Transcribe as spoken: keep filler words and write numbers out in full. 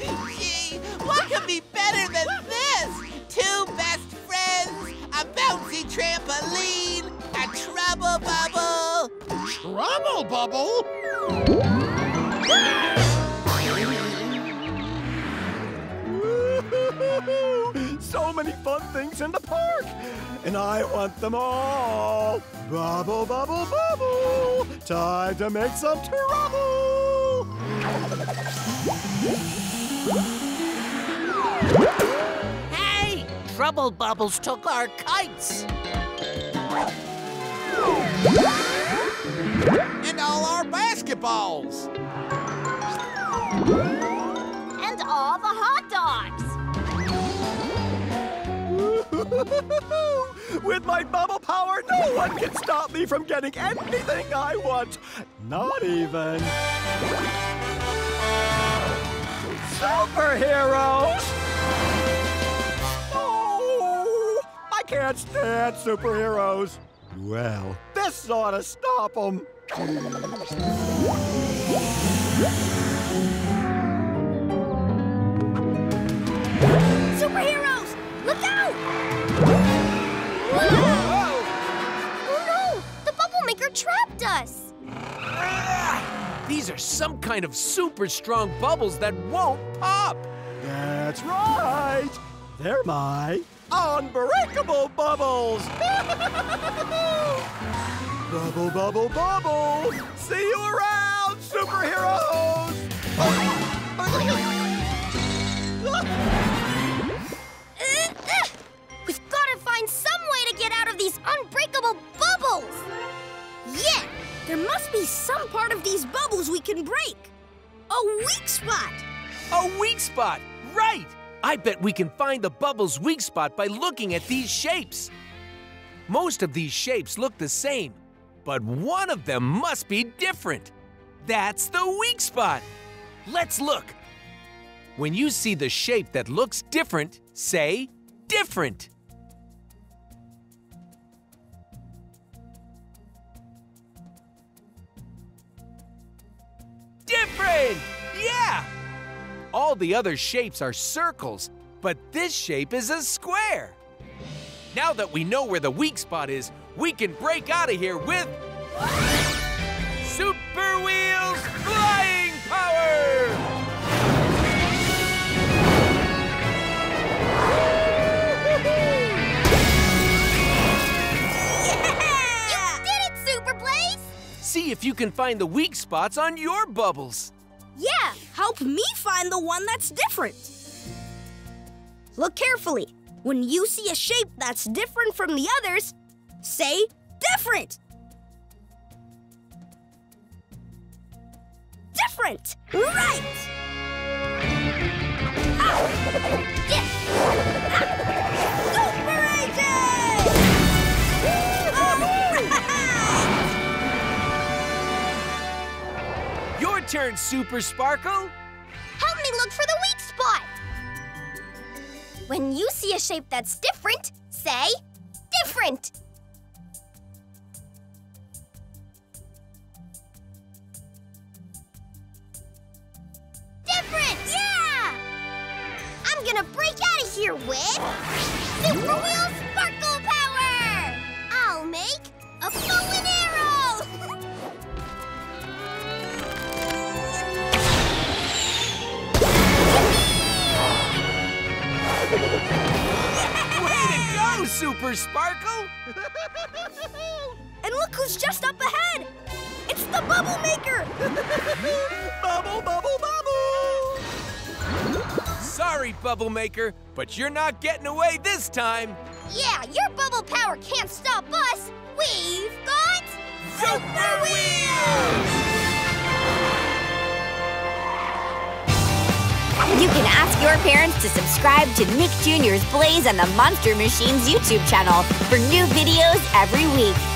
Gee, what could be better than this? Two best friends, a bouncy trampoline, a trouble bubble. Trouble bubble? So many fun things in the park, and I want them all. Bubble, bubble, bubble. Time to make some trouble. Hey! Trouble Bubbles took our kites. And all our basketballs. And all the hot dogs. With my bubble power, no one can stop me from getting anything I want. Not even superheroes! Oh, I can't stand superheroes. Well, this ought to stop them. Superheroes, look out! Whoa. Oh no, the Bubble Maker trapped us. These are some kind of super strong bubbles that won't pop. That's right. They're my unbreakable bubbles. Bubble, bubble, bubble. See you around, superheroes. We've got to find some way to get out of these unbreakable bubbles. Yeah. There must be some part of these bubbles we can break. A weak spot. A weak spot, right. I bet we can find the bubble's weak spot by looking at these shapes. Most of these shapes look the same, but one of them must be different. That's the weak spot. Let's look. When you see the shape that looks different, say different. Different! Yeah! All the other shapes are circles, but this shape is a square. Now that we know where the weak spot is, we can break out of here with Super Wheels Flying Power! Yeah! You did it, Super Blaze! See if you can find the weak spots on your bubbles. Yeah, help me find the one that's different. Look carefully. When you see a shape that's different from the others, say different. Different, right. Ow. Yeah. Ow. Super Agent! Your turn, Super Sparkle. Help me look for the weak spot. When you see a shape that's different, say different. Different! Yeah! I'm gonna break out of here with Super Wheel Sparkle Power! I'll make a fallen arrow! Way to go, Super Sparkle! And look who's just up ahead! It's the Bubble Maker! Bubble, bubble, bubble! Sorry, Bubble Maker, but you're not getting away this time. Yeah, your bubble power can't stop us. We've got Super, Super Wheels! Wheels! You can ask your parents to subscribe to Nick Junior's Blaze and the Monster Machines YouTube channel for new videos every week.